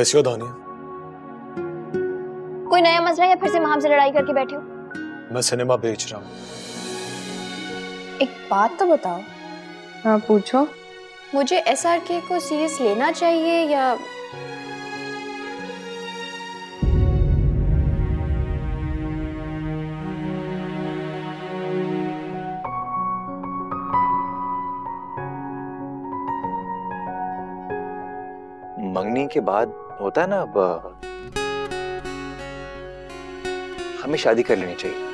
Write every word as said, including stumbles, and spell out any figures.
कैसी हो दानिया? कोई नया मसला या फिर से महाम से लड़ाई करके बैठे हो? मैं सिनेमा बेच रहा हूँ। एक बात तो बताओ। हाँ पूछो। मुझे एस आर के को सीरियस लेना चाहिए या मंगनी के बाद होता है ना, अब हमें शादी कर लेनी चाहिए।